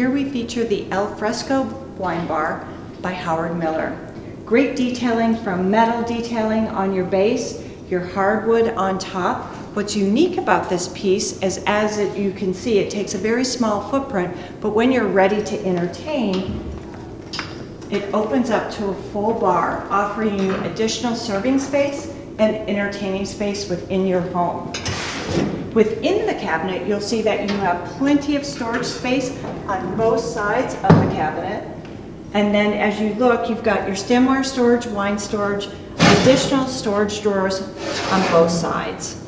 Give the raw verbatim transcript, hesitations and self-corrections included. Here we feature the Al Fresco wine bar by Howard Miller. Great detailing from metal detailing on your base, your hardwood on top. What's unique about this piece is, as it, you can see, it takes a very small footprint, but when you're ready to entertain, it opens up to a full bar, offering you additional serving space and entertaining space within your home. Within the cabinet, you'll see that you have plenty of storage space on both sides of the cabinet. And then as you look, you've got your stemware storage, wine storage, additional storage drawers on both sides.